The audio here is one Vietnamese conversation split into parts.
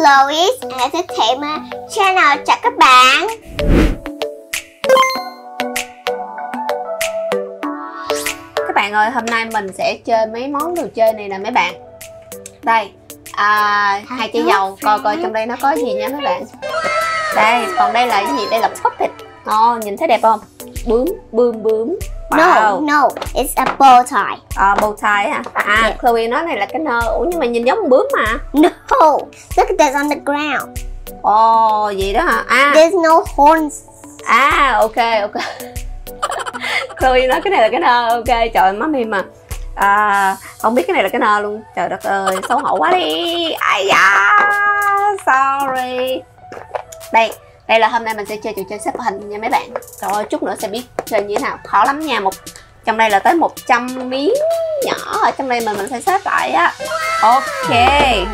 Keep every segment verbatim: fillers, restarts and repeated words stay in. Chloe's Entertainment Channel. Chào các bạn. Các bạn ơi, hôm nay mình sẽ chơi mấy món đồ chơi này nè mấy bạn. Đây, à, hai chai dầu, coi coi trong đây nó có gì nha mấy bạn. Đây, còn đây là cái gì? Đây là Pop It. Oh, nhìn thấy đẹp không? Bướm, bướm, bướm. Wow. No, no, it's a bow tie. À, bow tie hả? À, yeah. Chloe nói này là cái nơ. Ủa nhưng mà nhìn giống bướm mà. No, look at this on the ground. Ồ, oh, vậy đó hả? À. There's no horns. À, ok, ok. Chloe nói cái này là cái nơ, ok. Trời, má mì mà à, không biết cái này là cái nơ luôn. Trời đất ơi, xấu hổ quá đi. Ai da, sorry. Đây. Đây là hôm nay mình sẽ chơi trò chơi xếp hình nha mấy bạn. Trời ơi, chút nữa sẽ biết chơi như thế nào. Khó lắm nha. Một trong đây là tới một trăm miếng nhỏ ở trong đây mình mình phải xếp lại á. Ok,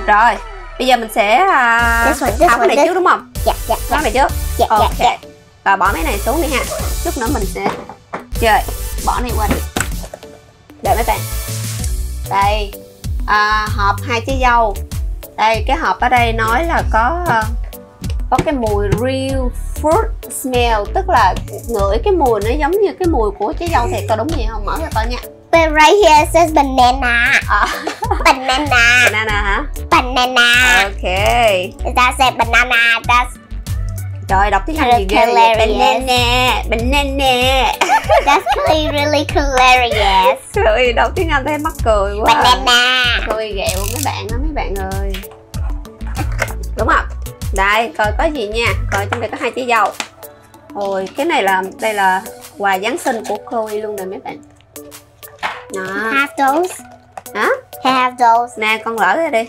rồi. Bây giờ mình sẽ uh, tháo cái one, này this. trước đúng không? Dạ dạ. Tháo này trước. Dạ dạ. Okay. Và bỏ mấy này xuống đi ha. Chút nữa mình sẽ chơi. Bỏ này qua đi. Đợi mấy bạn. Đây. À, hộp hai trái dâu. Đây, cái hộp ở đây nói là có uh, có cái mùi real fruit smell, tức là ngửi cái mùi nó giống như cái mùi của trái dâu thiệt, có đúng gì không? Mở ra coi nha. But right here says banana. À. Banana. Banana hả? Banana. Ok. That says banana. That's. Trời, đọc tiếng Anh gì ghê vậy? Banana. Banana. That's really really hilarious. Trời, đọc tiếng Anh thấy mắc cười quá. Banana. Cười ghẹo mấy bạn đó mấy bạn ơi. Đúng không? Đây, coi có gì nha. Coi trong đây có hai trái dầu. Ôi, cái này là, đây là quà Giáng sinh của Chloe luôn rồi mấy bạn. Đó. Have those. Hả? Have those. Nè, con lỡ ra đi.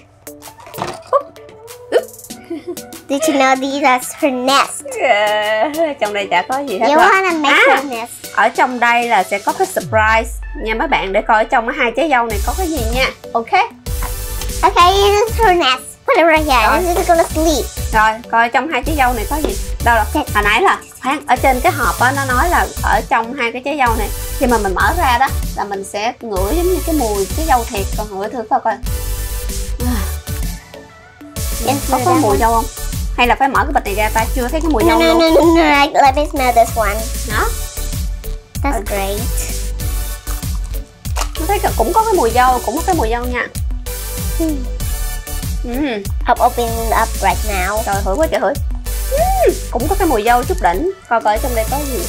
Did you know these are her nest? Yeah. Trong đây chả có gì hết. You wanna make à, her nest. Ở trong đây là sẽ có cái surprise nha mấy bạn, để coi ở trong hai trái dâu này có cái gì nha. Ok. Ok, this is her nest. Rồi, rồi coi trong hai trái dâu này có gì đâu là hồi nãy là khoan, ở trên cái hộp đó, nó nói là ở trong hai cái trái dâu này khi mà mình mở ra đó là mình sẽ ngửi giống như cái mùi trái dâu thiệt. Còn ngửi thử coi coi có có mùi dâu không, hay là phải mở cái bịch này ra ta, chưa thấy cái mùi dâu luôn. No, no, no, no, no. Let me smell this one. Đó. That's great. Nó thấy cũng có cái mùi dâu, cũng có cái mùi dâu nha. Hmm. Mm. I'll open it up right now. Trời, hửi quá trời hửi. Mm. Cũng có cái mùi dâu chút đỉnh. Coi coi trong đây có gì.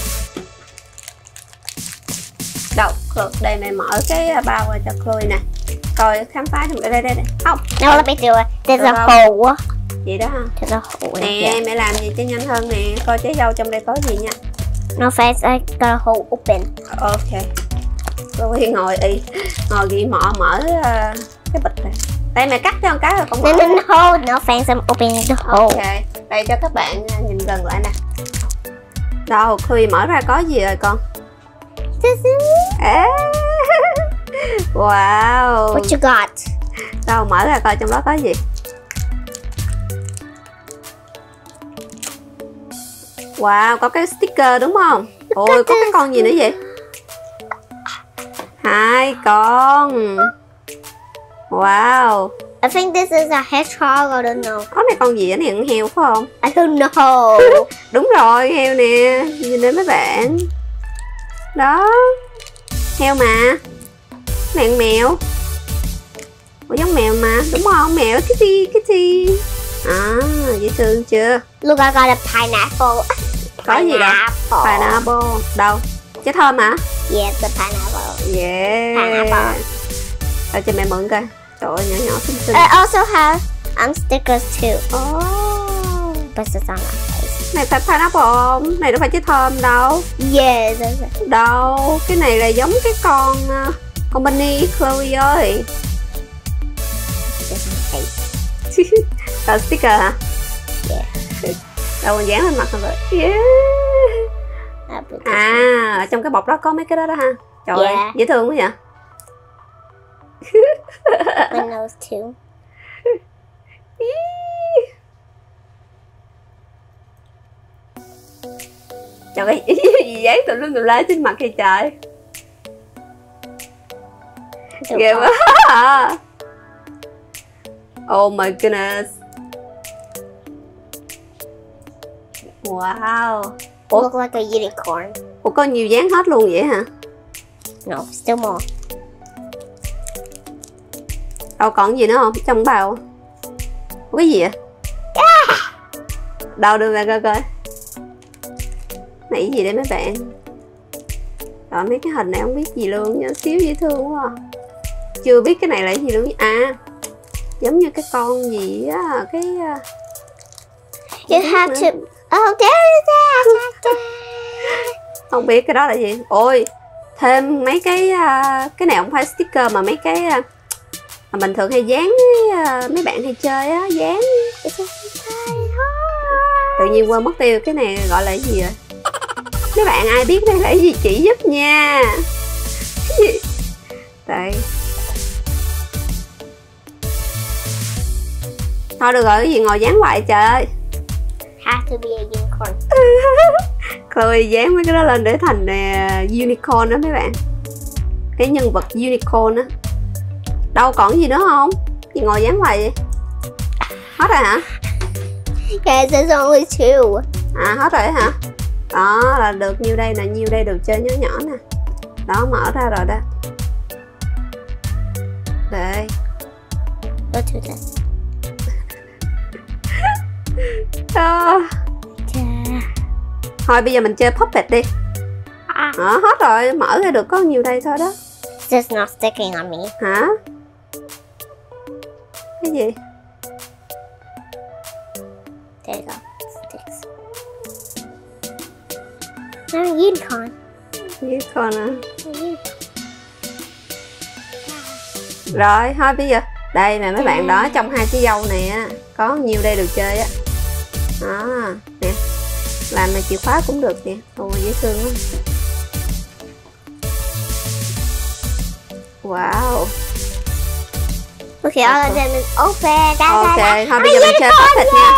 Đâu, đây mày mở cái bao ra cho Chloe nè. Coi khám phá thử. Đây đây đây. Không. Đâu là biết điều rồi. Đây là hồ á. Vậy đó ha. Đây là hồ. Nè, mẹ làm gì cho nhanh hơn nè. Coi trái dâu trong đây có gì nha. No face, I got a hole open. Ok. Chloe ngồi y, ngồi ghi mọ mở uh, cái bịch này. Đây mày cắt cho con cá rồi con mở. No, no, no, fans, I'm opening the hole. Ok, đây cho các bạn nhìn gần lại nè. Đâu, Chloe mở ra có gì rồi con? Wow. What you got? Đâu, mở ra coi trong đó có gì. Wow, có cái sticker đúng không? Ôi, có cái con gì nữa vậy? Hai con. Wow. I think this is a hedgehog, I don't know. Con này con gì, nó hiện heo phải không? I don't know. Đúng rồi, heo nè. Nhìn đến mấy bạn. Đó. Heo mà. Mẹn mèo. Ủa giống mèo mà, đúng không? Mèo kitty kitty. À, dễ thương chưa? Look, I got a pineapple. Có gì đâu? Pineapple. Đâu? Trái thơm hả? Yeah, the pineapple. Yeah. Pineapple. Ở cho mẹ mượn coi. Trời ơi, nhỏ nhỏ xinh xinh. I also have um, stickers too. Oh. But it's on my face. Này phải pineapple không? Này đâu phải trái thơm đâu. Yeah. Đâu. Cái này là giống cái con uh, con bunny Chloe ơi. Còn sticker hả? Yeah. Đâu còn dán lên mặt không vậy? Yeah. À, ở trong cái bọc đó có mấy cái đó đó ha. Trời ơi, yeah. Dễ thương quá vậy. My nose too. Trời ơi, gì dán tụi lưng tụi lá trên mặt kìa trời. Ghê quá. Oh my goodness. Wow. Ủa? Look like a unicorn. Ủa có nhiều dáng hết luôn vậy hả? No, still more. Đâu còn gì nữa không? Trong bao. Ủa cái gì vậy? Yeah. Đâu đưa ra coi coi. Này gì đây mấy bạn? Rồi mấy cái hình này không biết gì luôn nha, xíu dễ thương quá. Chưa biết cái này là cái gì luôn. À, giống như cái con gì á, cái You have to... Oh, there is that. Không biết cái đó là gì. Ôi, thêm mấy cái cái này không phải sticker mà mấy cái mà mình thường hay dán mấy bạn hay chơi á, dán. Tự nhiên quên mất tiêu cái này gọi là cái gì rồi. Mấy bạn ai biết đây là cái gì chỉ giúp nha. Đây. Thôi được rồi, cái gì ngồi dán hoài trời ơi. Have to be a unicorn. Chloe dán mấy cái đó lên để thành uh, unicorn đó mấy bạn. Cái nhân vật unicorn á. Đâu còn gì nữa không? Gì ngồi dán hoài vậy? Hết rồi hả? Guys, there's only two. À hết rồi hả? Đó là được nhiêu đây nè, nhiêu đây đồ chơi nhỏ nhỏ nè. Đó mở ra rồi đó. Đây. Go to that. À. Thôi bây giờ mình chơi Pop It đi. À, hết rồi, mở ra được có nhiều đây thôi đó. Just not sticking on me. Hả? Cái gì? There you go. Sticks. Now unicorn. Unicorn à? Rồi, thôi bây giờ đây nè mấy bạn đó, trong hai cái dâu này á có nhiều đây đồ chơi á. Đó, nè. Làm là chìa khóa cũng được nè. Ôi dễ thương quá. Wow. Okay, all of them is open. Okay, thôi bây giờ mình chơi Pop It nha.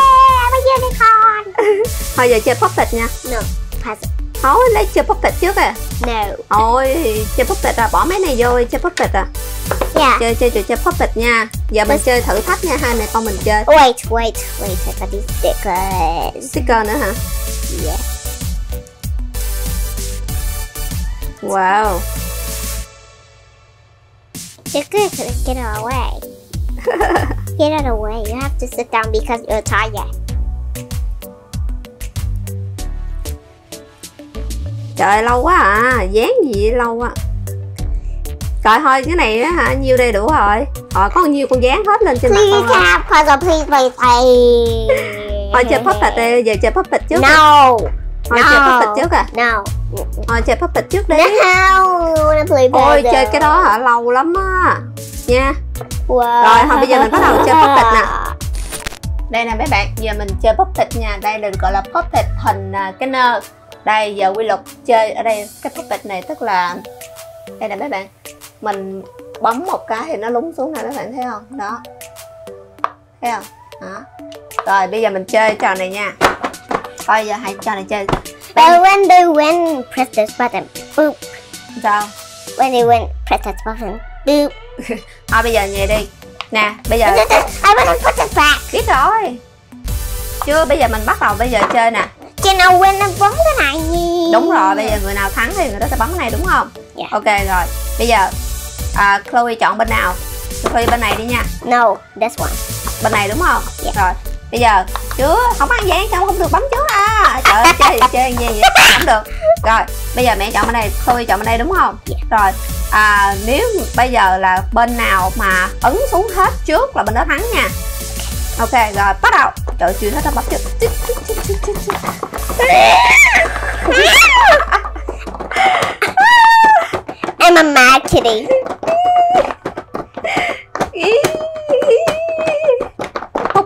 Thôi giờ chơi Pop It nha. No, pass it. Thôi lấy chơi Pop It trước à. No. Ôi chơi Pop It à, bỏ mấy này vô chơi Pop It à. Yeah. Chơi chơi trò chơi Pop It nha. Giờ mình chơi thử thách nha, hai mẹ con mình chơi. Wait, wait, wait, I got these stickers. Sticker nữa hả? Yeah. Wow. You're good, get it away. Get it away. You have to sit down because you're tired. Trời lâu quá à, dán gì vậy lâu quá. Rồi thôi cái này á hả, nhiêu đây đủ rồi. Rồi có nhiêu con dán hết lên trên mặt con. Please have puzzle, please play play. Thôi chơi Pop It đi, giờ chơi Pop It trước. No. Thôi no. Chơi Pop It trước à. No. Thôi chơi Pop It trước đi. No. Wanna play puzzle. Ôi chơi cái đó hả lâu lắm á. Nha. Wow. Rồi thôi bây giờ mình bắt đầu chơi Pop It nè. Đây nè mấy bạn, giờ mình chơi Pop It nha. Đây đừng gọi là Pop It hình cái nơ. Đây giờ quy luật chơi ở đây cái Pop It này tức là đây nè mấy bạn. Mình bấm một cái thì nó lún xuống này, các bạn thấy không? Đó. Thấy không? Đó. Rồi bây giờ mình chơi trò này nha. Thôi giờ hãy trò này chơi. But when they win, press this button. Boop. Sao? When they win, press this button. Boop. Thôi bây giờ về đi. Nè, bây giờ I wanna put it back. Biết rồi. Chưa, bây giờ mình bắt đầu bây giờ chơi nè. Can I win? Nó bấm cái này gì? Đúng rồi, bây giờ người nào thắng thì người đó sẽ bấm cái này đúng không? Yeah. Ok rồi. Bây giờ uh, Chloe chọn bên nào? Chloe bên này đi nha. No, that's one. Bên này đúng không? Yeah. Rồi. Bây giờ chứ không ăn dán không không được bấm chứ à. Trời ơi chơi chơi gì vậy? Không được. Rồi, bây giờ mẹ chọn bên này, Chloe chọn bên đây đúng không? Yeah. Rồi. À, nếu bây giờ là bên nào mà ấn xuống hết trước là bên đó thắng nha. Ok rồi, bắt đầu. Trời chưa hết nó bấm chưa. I'm a mad kitty.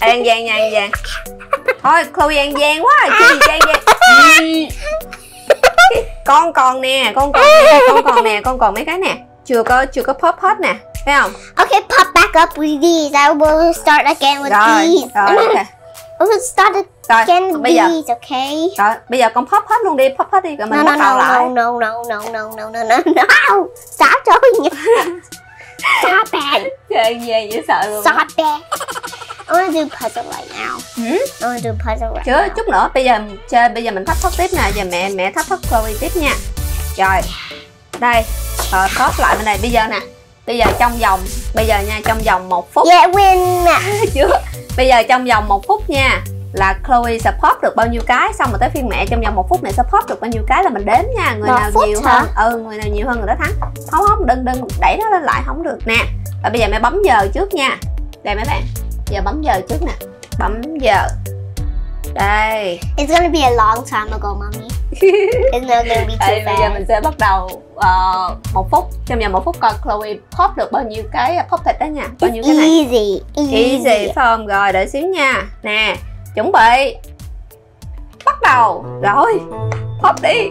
An Giang, An Giang. Thôi Chloe ăn gian quá à. Chi ăn gian. Con còn nè, con còn nè, con còn nè, con còn mấy cái nè. Chưa có chưa có pop hết nè, thấy không? Okay, pop back up with these. I will start again with rồi, these. Rồi, okay. I will start again with these, okay? Rồi, bây giờ con pop hết luôn đi, pop hết đi rồi mình bắt đầu lại. No, no, no, no, no, no, no, no, no. Stop rồi. Stop it. Trời ơi, dễ sợ luôn. Stop it. I want to do puzzle right now. Hmm? I want to do puzzle right Chứ, now. Chút nữa, bây giờ chơi, bây giờ mình thắp thóc tiếp nè, giờ mẹ mẹ thắp thóc Chloe tiếp nha. Rồi. Đây, rồi pop lại bên đây bây giờ nè. Bây giờ trong vòng, bây giờ nha, trong vòng một phút. Yeah, win. Chưa. Bây giờ trong vòng một phút nha, là Chloe sẽ pop được bao nhiêu cái, xong rồi tới phiên mẹ trong vòng một phút mẹ sẽ pop được bao nhiêu cái là mình đếm nha. Người một nào nhiều hả? hơn, ừ, người nào nhiều hơn người đó thắng. Không không, đừng đừng đẩy nó lên lại không được nè. Và bây giờ mẹ bấm giờ trước nha. Đây mấy bạn. Giờ bấm giờ trước nè. Bấm giờ. Đây. It's gonna be a long time ago, mommy. It's not gonna be too bad. Bây giờ mình sẽ bắt đầu uh, một phút. Trong vòng một phút coi Chloe pop được bao nhiêu cái pop thịt đó nha. Bao nhiêu cái này? Easy, easy. Easy phải không? Rồi đợi xíu nha. Nè, chuẩn bị. Bắt đầu. Rồi. Pop đi.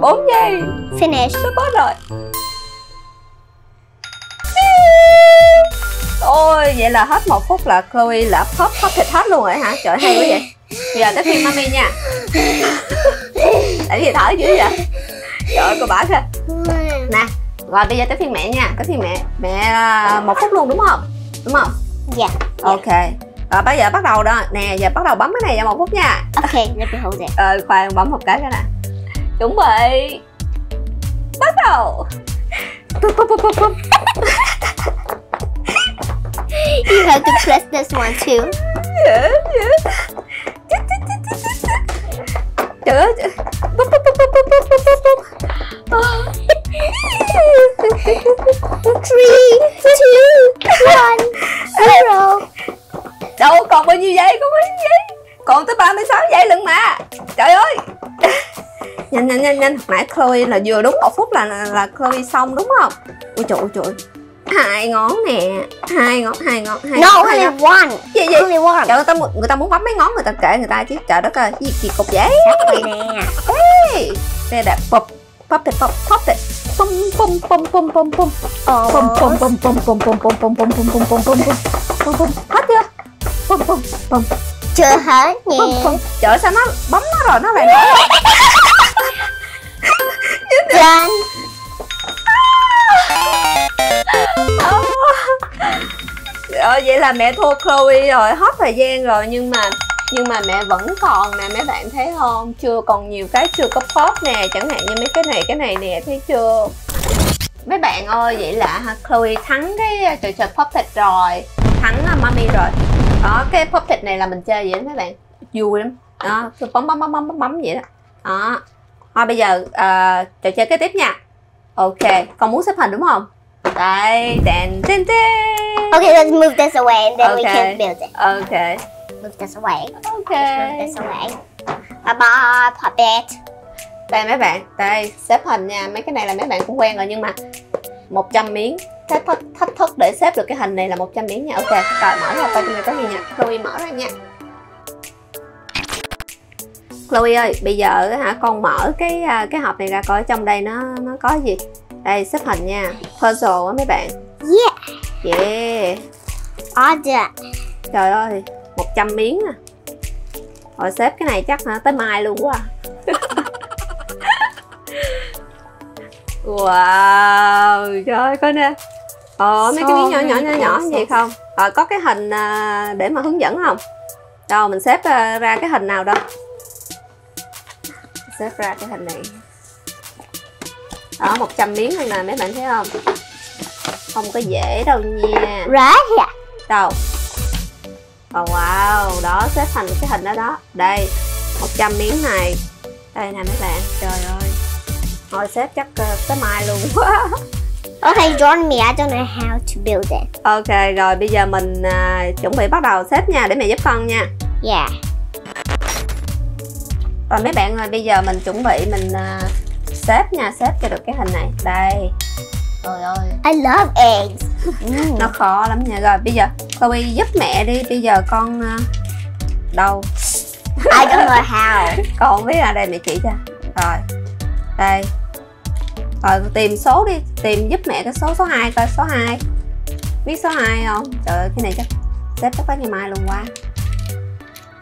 bốn giây. Finish. Sắp hết rồi. Ôi, vậy là hết một phút là Chloe là pop pop thịt hết luôn rồi hả? Trời hay quá vậy. Bây giờ tới phiên mami nha. Tại vì thở dữ vậy? Trời ơi, cô bả kìa. Nè, rồi bây giờ tới phiên mẹ nha. Tới phiên mẹ. Mẹ một phút luôn đúng không? Đúng không? Dạ. Yeah. Ok. Rồi bây giờ bắt đầu đó. Nè, giờ bắt đầu bấm cái này vào một phút nha. Ok, let me hold it. Ờ, khoan bấm một cái cái nè. Chuẩn bị. Bắt đầu. You have to press this one too. Yeah, yeah. Trời ơi. three, two, one, zero. Đâu còn bao nhiêu giây, còn bao nhiêu giây? Còn tới ba mươi sáu giây lận mà. Trời ơi. Nhanh nhanh nhanh nhanh, nãy Chloe là vừa đúng một phút là là Chloe xong đúng không? Ôi trời ơi trời. Hai ngón nè, hai ngón, hai ngón, hai no, ngón. No, only ngón. one. Gì gì? Only one. Trời, người ta người ta muốn bấm mấy ngón người ta kệ người ta chứ. Trời đất ơi, gì kỳ cục vậy? Đây nè. Ê, đây là pop pop it pop pop it. Pum pum pum pum pum pum. Ờ. Pum pum pum pum pum pum pum pum pum pum pum pum pum. Hết chưa? Pum pum pum. Chưa hết nè. Trời sao nó bấm nó rồi nó lại nói. Done. Rồi vậy là mẹ thua Chloe rồi, hết thời gian rồi nhưng mà nhưng mà mẹ vẫn còn nè mấy bạn thấy không? Chưa còn nhiều cái chưa có pop nè, chẳng hạn như mấy cái này cái này nè thấy chưa? Mấy bạn ơi vậy là Chloe thắng cái trò chơi pop thịt rồi, thắng mommy rồi. Đó cái pop thịt này là mình chơi vậy đó mấy bạn, vui lắm. Đó, cứ bấm bấm bấm bấm bấm vậy đó. Đó. Thôi bây giờ uh, trò chơi kế tiếp nha. Ok, con muốn xếp hình đúng không? Đây, đèn tin tin. Ok, let's move this away and then okay. we can build it. Ok. Move this away. Ok. Let's move this away. Bye bye, Pop It. Đây mấy bạn, đây xếp hình nha. Mấy cái này là mấy bạn cũng quen rồi nhưng mà một trăm miếng. Thách thức, thách thức để xếp được cái hình này là một trăm miếng nha. Ok, rồi mở ra coi có gì nha. Chloe mở ra nha. Chloe ơi, bây giờ hả con mở cái cái hộp này ra coi trong đây nó nó có gì. Đây xếp hình nha. Puzzle á mấy bạn. Yeah. Yeah. Order. Trời ơi, một trăm miếng à. Rồi xếp cái này chắc hả tới mai luôn quá. Wow, trời ơi, coi nè. Ờ, mấy so cái miếng nhỏ nhỏ nhỏ nhỏ như vậy không? Ờ, có cái hình để mà hướng dẫn không? Đâu, mình xếp ra cái hình nào đâu? Xếp ra cái hình này. Đó, một trăm miếng thôi nè, mấy bạn thấy không? Không có dễ đâu nha. Right. Đâu? Oh, wow, đó, xếp thành cái hình đó đó. Đây, một trăm miếng này. Đây nè mấy bạn, trời ơi. Thôi xếp chắc tới mai luôn quá. Ok, John, mẹ cho know how to build it. Ok, rồi bây giờ mình uh, chuẩn bị bắt đầu xếp nha, để mẹ giúp con nha. Yeah. Rồi mấy bạn ơi, bây giờ mình chuẩn bị mình uh, xếp nha, xếp cho được cái hình này. Đây. Trời ơi. I love eggs. Mm. Nó khó lắm nha. Rồi bây giờ Chloe giúp mẹ đi. Bây giờ con uh, đâu? I don't know how. Con không biết, là đây mẹ chỉ cho. Rồi. Đây. Rồi tìm số đi, tìm giúp mẹ cái số số hai coi, số hai. Biết số hai không? Trời ơi, cái này chắc xếp chắc tới ngày mai luôn qua.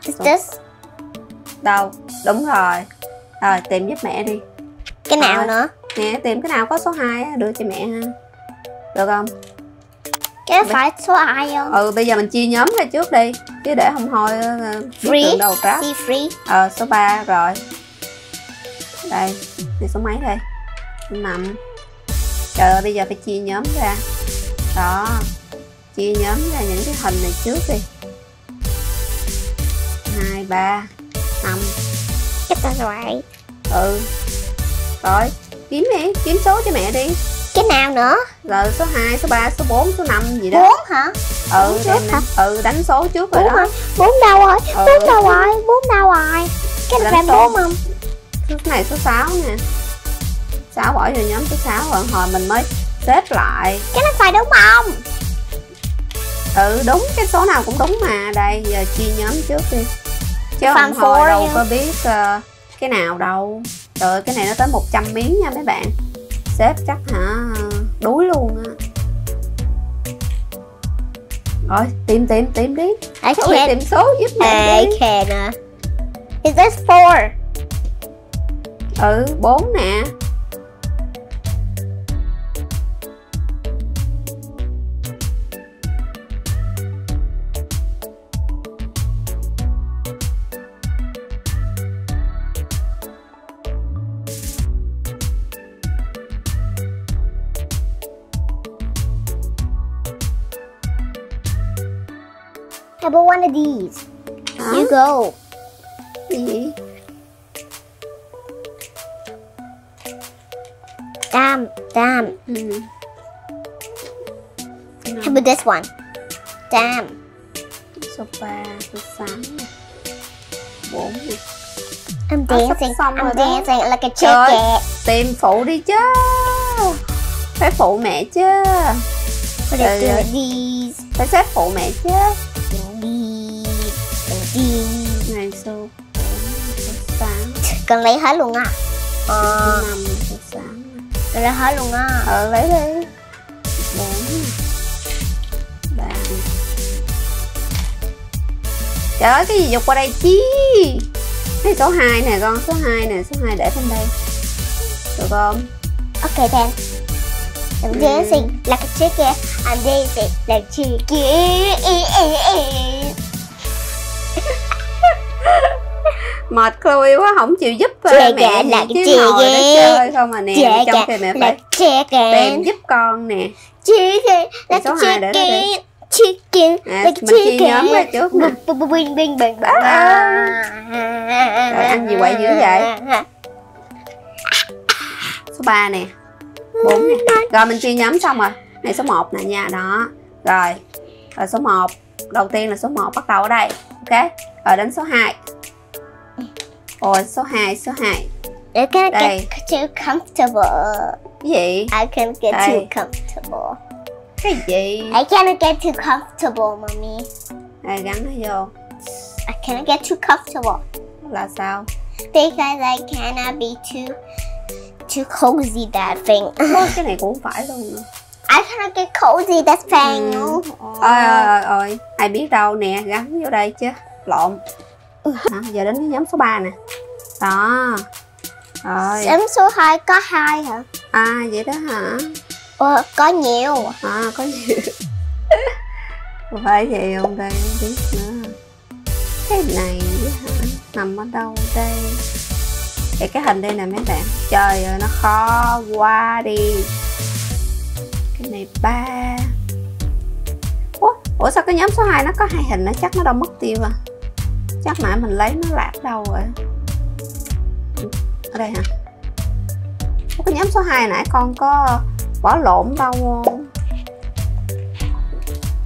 Is this? Đâu? Đúng rồi. Rồi tìm giúp mẹ đi. Cái nào rồi nữa? Nè, tìm cái nào có số hai á, đưa cho mẹ ha. Được không? Cái B... phải số hai không? Ừ, bây giờ mình chia nhóm ra trước đi, chứ để không thôi free đầu tráp. Free. Ờ, số ba rồi. Đây, này số mấy đây? Nằm. Trời ơi, bây giờ phải chia nhóm ra. Đó. Chia nhóm ra những cái hình này trước đi. Hai, ba, năm. Get that right. Ừ. Rồi, kiếm đi, kiếm số cho mẹ đi. Cái nào nữa? Rồi số hai, số ba, số bốn, số năm gì đó. Bốn hả? Ừ, đánh, ừ, đánh số trước rồi. Bốn đó. Bốn đâu rồi? Ừ. Bốn đâu rồi? Bốn đâu rồi? Cái này em bốn không? Cái này số sáu nè. Sáu bỏ vô nhóm số sáu rồi, hồi mình mới xếp lại. Cái nó phải đúng không? Ừ đúng, cái số nào cũng đúng mà. Đây giờ chia nhóm trước đi. Chứ không hồi đâu có biết uh, cái nào đâu. Trời ơi, cái này nó tới một trăm miếng nha mấy bạn. Xếp chắc hả đuối luôn á. Rồi tìm tìm tìm đi. I can't. Tìm số giúp mẹ đi. I can. Is this four? Ừ bốn nè. I bought one of these. Huh? You go. Mm-hmm. Damn, damn. Mm-hmm. No. How about this one? Damn. So bad. I'm dancing. I'm dancing like a chicken. Tìm phụ đi chứ. Phải phụ mẹ chứ. Phải xếp phụ mẹ chứ. Này số sáng. Cần lấy hết luôn à? Ờ. Sáng. Cần lấy hết luôn à? Ờ lấy đi. bốn. ba. Trời ơi cái gì dục qua đây chi? Cái số hai nè con, số hai nè, số hai để bên đây. Được không? Ok then. I'm dancing like a chicken. I'm dancing like a chicken. Mệt Chloe quá, không chịu giúp mẹ lại chứ ngồi đó chơi không mà nè, trong khi mẹ phải tìm giúp con nè. Chicken, số hai để đó đi. Chicken, mình chia nhóm ra trước nè. Rồi ăn gì quậy dữ vậy? Số ba nè, bốn nè. Rồi mình chia nhóm xong rồi. Này số một nè nha, đó. Rồi, rồi số một. Đầu tiên là số một bắt đầu ở đây. Ok, rồi đến số hai. Ôi số hai, số hai. I can't đây. Get too comfortable. Cái gì? I can't get đây. Too comfortable. Cái gì? I can't get too comfortable, mommy. Đây gắn nó vô. I can't get too comfortable. Là sao? Because I cannot be too too cozy that thing. Cái này cũng phải luôn. I cannot get cozy that thing. Ừ. Ôi ôi ôi, ai biết đâu nè, gắn vô đây chứ. Lộn. Hả? Giờ đến cái nhóm số ba nè. Đó. Rồi. Nhóm số hai có hai hả? À vậy đó hả? Ờ, có nhiều. À có nhiều. Phải vậy không đây, không biết nữa. Cái này hả? Nằm ở đâu đây? Để cái hình đây nè mấy bạn. Trời ơi nó khó quá đi. Cái này ba. Ủa, ủa sao cái nhóm số hai nó có hai hình, nó chắc nó đâu mất tiêu à. Chắc nãy mình lấy nó lạc đâu rồi. Ở đây hả? Ủa, cái nhóm số hai nãy con có bỏ lộn đâu không?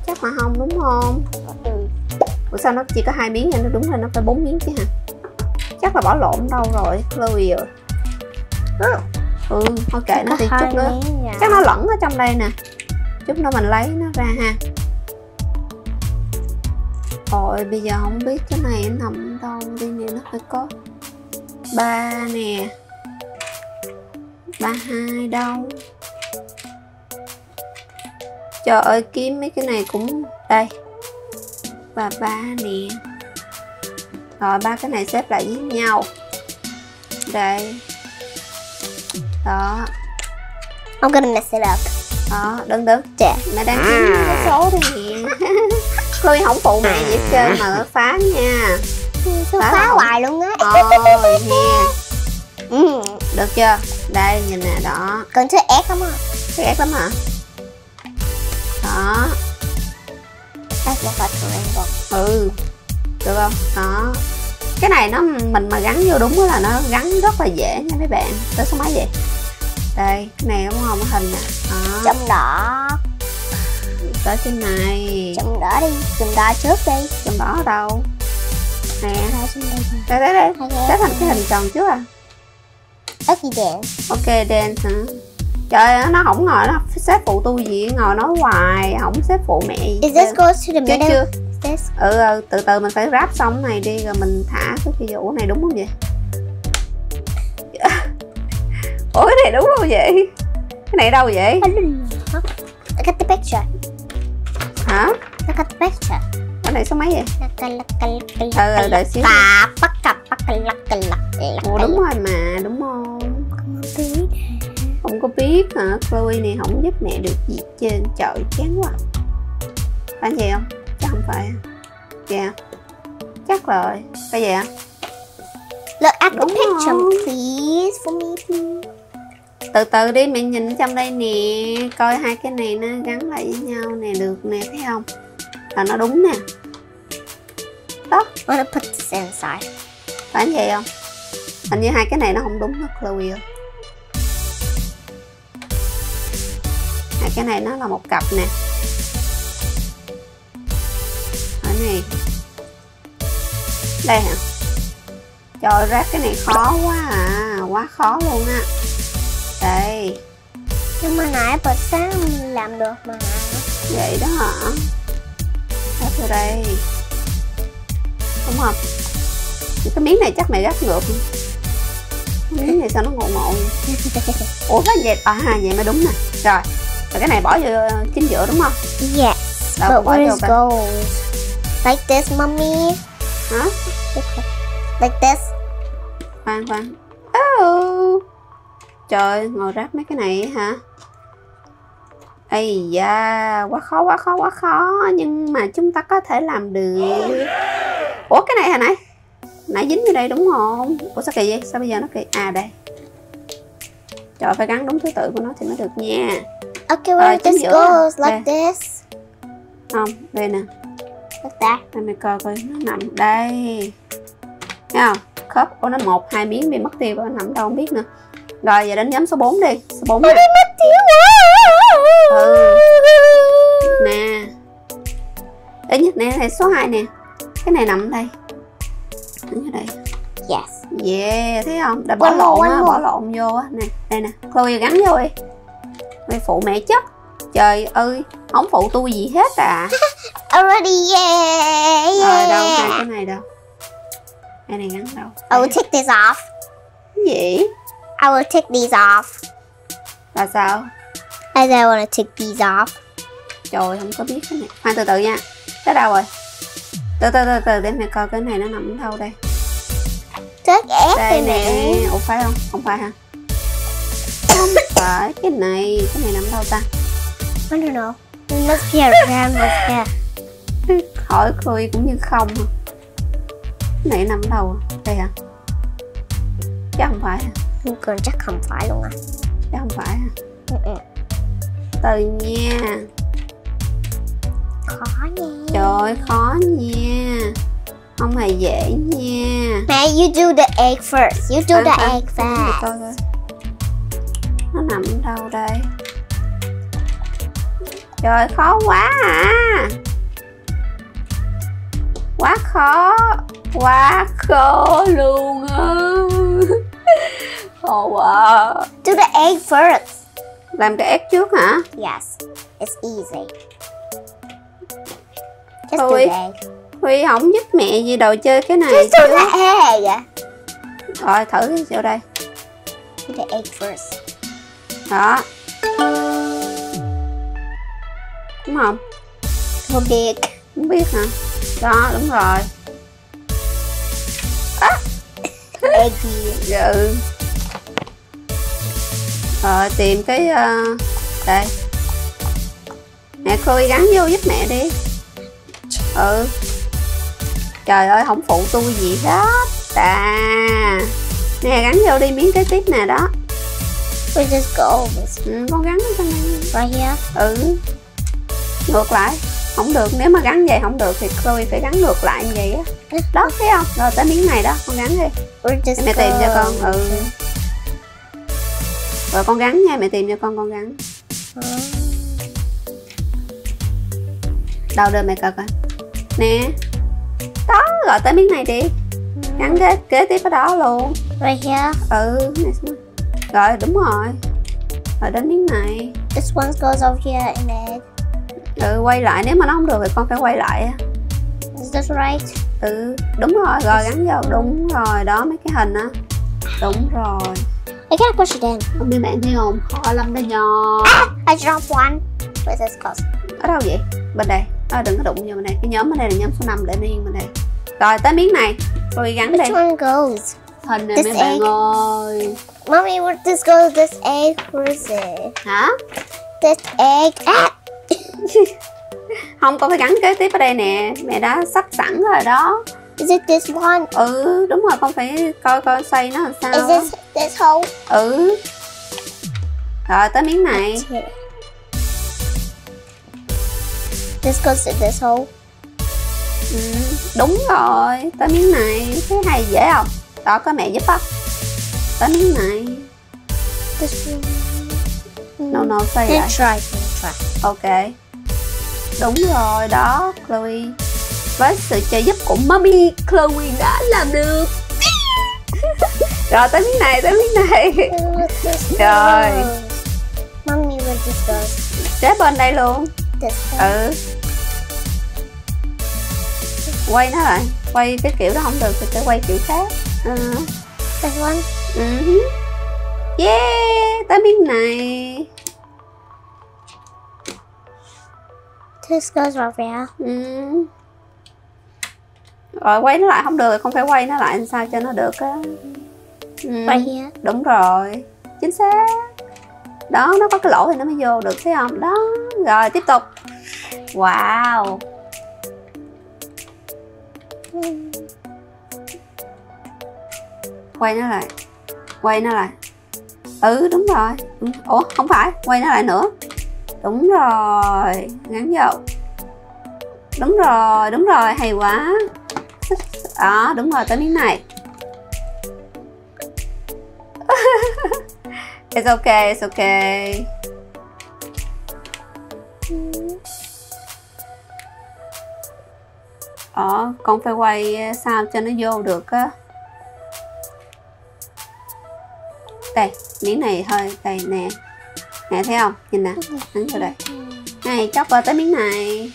Chắc là không đúng không? Ủa sao nó chỉ có hai miếng nha, nó đúng là nó phải bốn miếng chứ hả? Chắc là bỏ lộn đâu rồi Chloe rồi. Ừ thôi kệ nó đi, chút nữa chắc nó lẫn ở trong đây nè, chút nữa mình lấy nó ra ha. Ôi bây giờ không biết cái này nó nằm đâu đi nè, nó phải có ba nè, ba hai đâu. Trời ơi kiếm mấy cái này cũng đây, và ba nè. Rồi ba cái này xếp lại với nhau đây đó. Không cái mình sẽ được đó, đứng đứng trẻ mẹ đang kiếm cái số thì Chloe không phụ mẹ gì hết trơn mà phá nha, phá, phá hoài luôn á. Ôi nha. Ừ. Được chưa, đây nhìn nè đó, con thích ép lắm á, thích ép lắm hả? Đó ép một vật rồi em còn. Ừ được không đó, cái này nó mình mà gắn vô đúng là nó gắn rất là dễ nha mấy bạn. Tới số mấy vậy? Đây cái này đúng không, cái hình nè đó. Chấm đỏ tới trên này, chấm đỏ đi, chấm đỏ trước đi. Chấm đỏ ở đâu nè, đây đây đây, xếp thành cái hình tròn trước à. Ất gì đèn, ok đèn hả? Trời nó không ngồi, nó xếp phụ tôi gì, ngồi nói hoài không xếp phụ mẹ gì. Is this goes to the middle? Chưa chưa. Ừ từ từ mình phải ráp xong này đi rồi mình thả cái kia vô. Ủa này đúng không vậy? Ủa cái này đúng không vậy? Cái này đâu vậy? Cái picture. Hả? Cái picture. Cái này số mấy vậy? Ừ đợi xíu. Bắt cặp bắt lắc lắc. Ủa đúng rồi mà, đúng không? Không biết. Không có biết hả? Chloe này không giúp mẹ được gì trên trời, chán quá. Phải gì không? Chắc không phải. Dạ. Chắc rồi. Phải vậy ạ? Look at the picture please for me please. Từ từ đi, mẹ nhìn trong đây nè, coi hai cái này nó gắn lại với nhau nè, được nè, thấy không? Là nó đúng nè. Đó, what I put this inside. Phải vậy không? Hình như hai cái này nó không đúng đó Chloe ơi. Hai cái này nó là một cặp nè. Này. Đây hả? Trời rác cái này khó quá à, quá khó luôn á. Đây. Nhưng mà nãy bật sáng làm được mà. Vậy đó hả? Hết rồi đây. Đúng không? Cái miếng này chắc mày gấp ngược. Miếng này sao nó ngộ ngộ vậy? Ủa cái vậy? À vậy mới đúng nè. Rồi. Rồi cái này bỏ vô chính giữa đúng không? Yes. Đâu, bỏ vô gold. Like this, mommy. Hả? Like this. Khoan khoan. Oh. Trời, ngồi ráp mấy cái này hả? Ây da, quá khó quá khó quá khó, nhưng mà chúng ta có thể làm được. Ủa cái này hồi nãy, nãy dính vô đây đúng không? Ủa sao kỳ vậy? Sao bây giờ nó kỳ? À đây. Trời phải gắn đúng thứ tự của nó thì mới được nha. Okay, where this goes like this. Không, đây nè. Ta. Đây mày coi coi nó nằm đây. Thấy không? Khớp của nó một hai miếng bị mất tiêu, nó nằm đâu không biết nữa. Rồi giờ đến nhóm số bốn đi. Số bốn này. Mất tiêu rồi. Ừ. Nè. Đấy nhất nè, này số hai nè. Cái này nằm đây. Đứng ở đây. Yes. Yeah, thấy không? Đã bỏ lộn á, bỏ lộn vô á nè. Đây nè, Chloe gắn vô đi. Mày phụ mẹ chết. Trời ơi, không phụ tôi gì hết à. Already yeah, yeah. Rồi đâu hai cái này đâu, cái này ngắn đâu. I will take this off. Cái gì? I will take these off. Là sao? As I wanna take these off. Trời không có biết cái này. Khoan từ từ nha. Tới đâu rồi? Từ từ từ từ để mẹ coi cái này nó nằm ở đâu đây. Chết ép đây nè. Ủa phải không? Không phải hả? phải cái này, cái này nằm đâu ta? I don't know. It must be around here. Hỏi Chloe cũng như không. Cái này nằm đâu? Đây hả? Chắc không phải hả? Còn chắc không phải luôn á. Chắc không phải hả? Ừ. Từ nha. Khó nha. Trời khó nha. Không hề dễ nha. Mẹ, you do the egg first. You do à, the à, egg first. Nó nằm đâu đây? Trời khó quá à. Quá khó. Quá khó luôn á. Khổ quá. Do the egg first. Làm cái egg trước hả? Yes, it's easy. Just Huy, do the egg. Huy không giúp mẹ gì đồ chơi cái này. Just do the egg. Rồi thử cái chỗ đây. Do the egg first. Đó. Đúng không? Không biết. Không biết hả? Đó đúng rồi. Á. Egg gì? Ừ. Rồi tìm cái uh, đây. Mẹ Chloe gắn vô giúp mẹ đi. Ừ. Trời ơi không phụ tôi gì hết. À. Nè gắn vô đi miếng kế tiếp nè đó. We just go. Ừ, con gắn nó sang đây. Right here. Ừ. Ngược lại. Không được, nếu mà gắn vậy không được thì Chloe phải gắn ngược lại như vậy á. Đó thấy không? Rồi tới miếng này đó, con gắn đi. Mẹ tìm cho con. Ừ. Rồi con gắn nha, mẹ tìm cho con, con gắn. Đâu đưa mẹ coi coi. Nè. Đó, rồi tới miếng này đi. Gắn kế, kế tiếp ở đó luôn. Right here. Ừ, rồi đúng rồi. Rồi đến miếng này. This one goes over here and then. Ừ, quay lại, nếu mà nó không được thì con phải quay lại. Is that right? Ừ, đúng rồi, rồi gắn vô, đúng rồi, đó mấy cái hình á. Đúng rồi. I got a question. Không biết bạn thấy không? Khó lắm đó nhỏ. I dropped one. Where's this cause? Ở đâu vậy? Bên đây. À, đừng có đụng vô bên đây. Cái nhóm bên đây là nhóm số năm, để nó yên bên đây. Rồi tới miếng này. Rồi gắn đây. Which one goes? Hình này mấy bạn ơi. Mommy, where this goes? This egg, where is it? Hả? This egg. Ah. Không, con phải gắn kế tiếp ở đây nè. Mẹ đã sắp sẵn rồi đó. Is it this one? Ừ, đúng rồi, con phải coi coi xoay nó làm sao. Is this this hole? Ừ. Rồi, tới miếng này. This goes to this hole. Ừ, đúng rồi, tới miếng này. Thấy hay dễ không? Đó, có mẹ giúp á. Tới miếng này. This one. No, no, xoay lại. Try, try. Ok. Đúng rồi, đó, Chloe. Với sự trợ giúp của mommy, Chloe đã làm được. Rồi tới miếng này, tới miếng này. Rồi. Mommy will just go. Tới bên đây luôn. Ừ. Quay nó lại, quay cái kiểu đó không được thì phải quay kiểu khác. Ừ. Uh-huh. Yeah, tới miếng này. This goes over here. Ừ. Rồi quay nó lại không được, không phải quay nó lại làm sao cho nó được á. Ừ. Quay here. Đúng rồi, chính xác. Đó, nó có cái lỗ thì nó mới vô được, thấy không? Đó, rồi tiếp tục. Wow. Quay nó lại. Quay nó lại. Ừ, đúng rồi. Ủa, không phải, quay nó lại nữa. Đúng rồi, gắn vô. Đúng rồi, đúng rồi, hay quá. Đó, đúng rồi, tới miếng này. It's okay, it's okay. Ờ, con phải quay sao cho nó vô được á. Đây, miếng này hơi, đây nè. Nè thấy không? Nhìn nè, đứng vô đây. Này, chóc vào tới miếng này.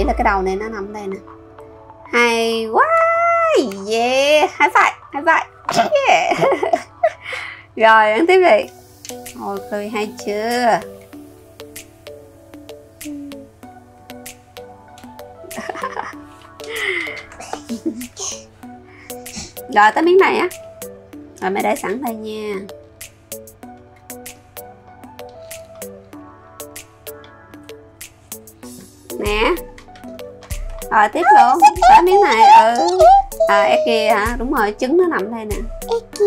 nghĩ là cái đầu này nó nằm đây nè. Hay quá, yeah, high five, high five, yeah. Rồi ăn tiếp đi. Ôi Chloe hay chưa. Rồi tới miếng này á. Rồi mẹ để sẵn đây nha. Nè. Rồi tiếp luôn. Tới miếng này. Ừ. À, cái kia hả? Đúng rồi, trứng nó nằm đây nè.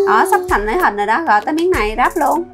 Đó, sắp thành cái hình rồi đó. Rồi tới miếng này ráp luôn. Đó.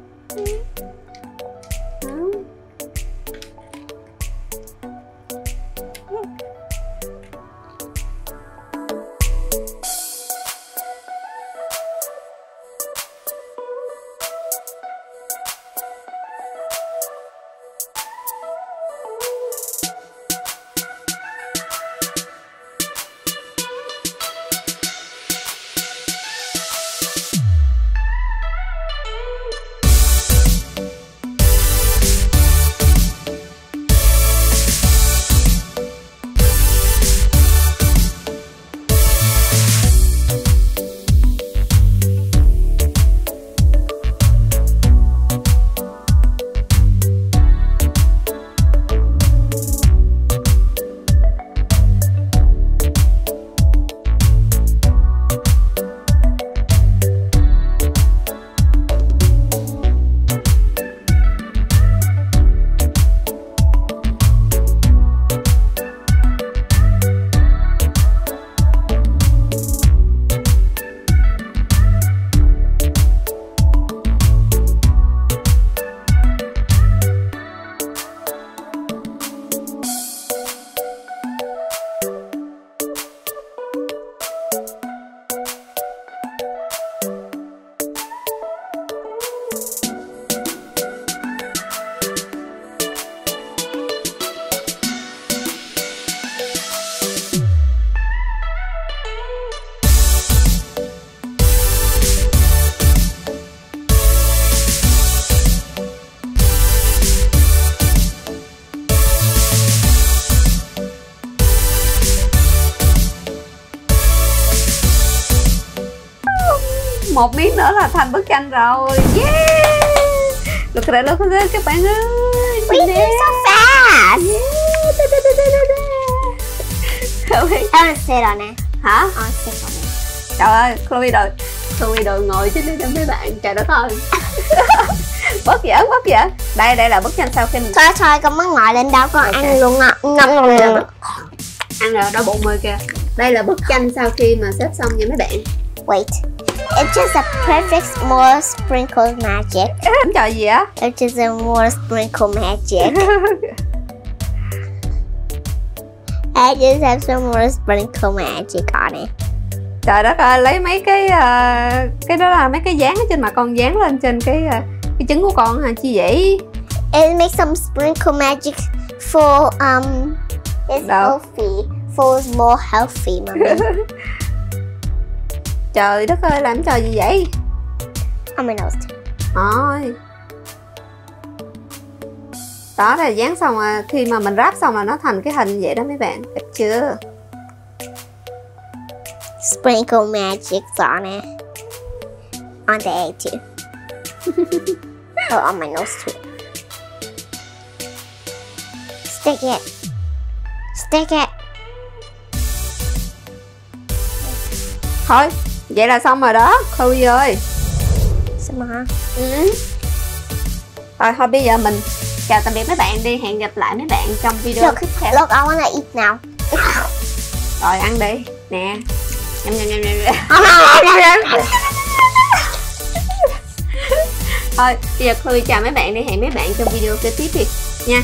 Một miếng nữa là thành bức tranh rồi. Yeah. Look at that, look at that các bạn ơi. We do so fast. Em sẽ rồi nè. Hả? Em sẽ rồi nè. Trời ơi, Chloe đội, Chloe đội ngồi trên đây mấy bạn. Trời đất ơi. Bất giỡn, bất giỡn. Đây, đây là bức tranh sau khi mình. Thôi thôi, con mới ngồi lên đó con okay. Ăn luôn ạ. Ngâm luôn nè. Ăn rồi, đói bụng rồi kìa. Đây là bức tranh sau khi mà xếp xong nha mấy bạn. Wait. It's just a perfect more sprinkle magic. Em chọn gì á? It's just a more sprinkle magic. I just have some more sprinkle magic on it. Trời đất ơi, lấy mấy cái uh, cái đó là mấy cái dán ở trên mà con dán lên trên cái uh, cái trứng của con hả chi vậy? It makes some sprinkle magic for um it's healthy, for more healthy mommy. Trời đất ơi, làm trò gì vậy? Oh my nose. Ôi. Đó là dán xong à, khi mà mình ráp xong là nó thành cái hình vậy đó mấy bạn, đẹp chưa? Sprinkle magic on it. On the egg too. Oh, on my nose too. Stick it. Stick it. Thôi. Vậy là xong rồi đó, Chloe ơi. Xong hả? Ừ. Rồi thôi bây giờ mình chào tạm biệt mấy bạn đi, hẹn gặp lại mấy bạn trong video tiếp theo. Look, I wanna eat now. Rồi ăn đi, nè. Nhâm nhâm nhâm nhâm. Thôi bây giờ Chloe chào mấy bạn đi, hẹn mấy bạn trong video kế tiếp đi nha.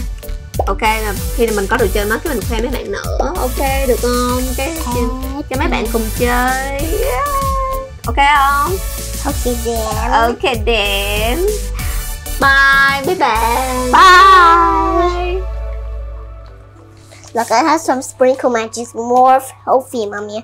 Ok, là khi mình có đồ chơi mới cái mình khoe mấy bạn nữa. Ok, được không? Cái cho mấy bạn cùng chơi. Yeah. Ok không? Ok đẹp. Ok đẹp. Bye mấy bạn. Bye. Look, I have some sprinkle magic more healthy mommy.